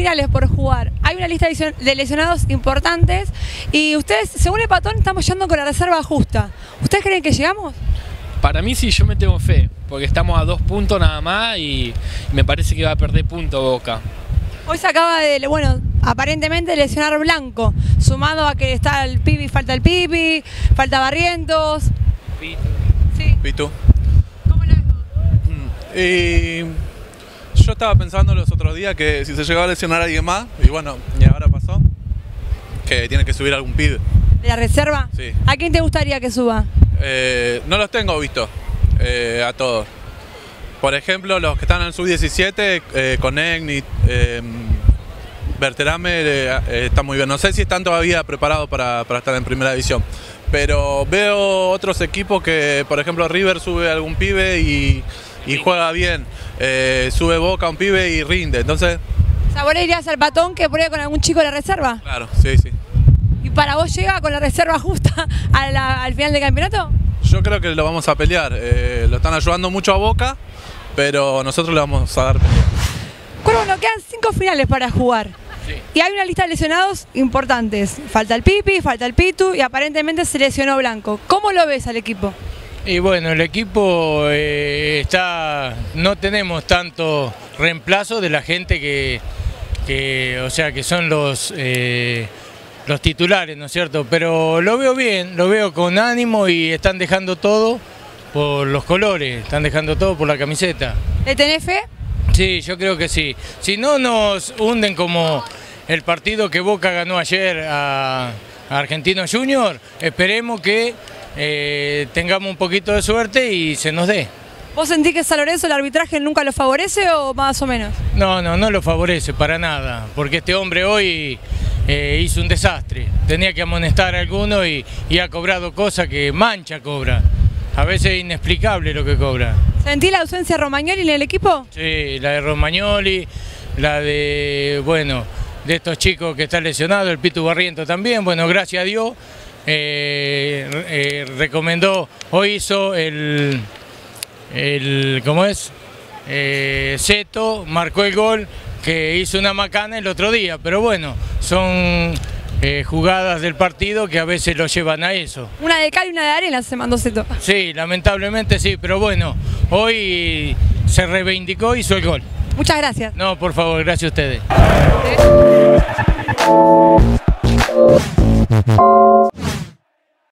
finales por jugar. Hay una lista de lesionados importantes y ustedes, según el patón, estamos yendo con la reserva justa. ¿Ustedes creen que llegamos? Para mí sí, yo me tengo fe, porque estamos a 2 puntos nada más y me parece que va a perder punto Boca. Hoy se acaba de, bueno, aparentemente lesionar Blanco, sumado a que está el Pipi, falta Barrientos. Pitu. Sí. Pitu. ¿Cómo lo ves? Yo estaba pensando los otros días que si se llegaba a lesionar a alguien más, y bueno, y ahora pasó, que tiene que subir algún pibe. ¿De la reserva? Sí. ¿A quién te gustaría que suba? No los tengo visto, a todos. Por ejemplo, los que están en el sub-17, Conegny, Berterame, está muy bien. No sé si están todavía preparados para estar en primera división. Pero veo otros equipos que, por ejemplo, River sube a algún pibe y juega bien. Sube Boca a un pibe y rinde. Entonces, o sea, vos le dirías al patón que pruebe con algún chico de la reserva. Claro, sí, sí. ¿Y para vos llega con la reserva justa a al final del campeonato? Yo creo que lo vamos a pelear. Lo están ayudando mucho a Boca, pero nosotros le vamos a dar pelea. Cuervo, nos quedan 5 finales para jugar. Sí. Y hay una lista de lesionados importantes. Falta el Pipi, falta el Pitu y aparentemente se lesionó Blanco. ¿Cómo lo ves al equipo? Y bueno, el equipo no tenemos tanto reemplazo de la gente que son los titulares, ¿no es cierto? Pero lo veo bien, lo veo con ánimo y están dejando todo por los colores, están dejando todo por la camiseta. ¿Le tenés fe? Sí, yo creo que sí. Si no nos hunden como el partido que Boca ganó ayer a Argentinos Juniors, esperemos que tengamos un poquito de suerte y se nos dé. ¿Vos sentís que San Lorenzo el arbitraje nunca lo favorece o más o menos? No lo favorece para nada, porque este hombre hoy hizo un desastre. Tenía que amonestar a alguno y ha cobrado cosas que mancha cobra. A veces es inexplicable lo que cobra. ¿Sentí la ausencia de Romagnoli en el equipo? Sí, la de Romagnoli, la de, bueno, de estos chicos que están lesionados, el Pitu Barriento también. Bueno, gracias a Dios, recomendó, hoy hizo ¿cómo es? Seto, marcó el gol, que hizo una macana el otro día, pero bueno, son jugadas del partido que a veces lo llevan a eso. Una de cal y una de arena se mandó Seto. Sí, lamentablemente sí, pero bueno, hoy se reivindicó y hizo el gol. Muchas gracias. No, por favor, gracias a ustedes.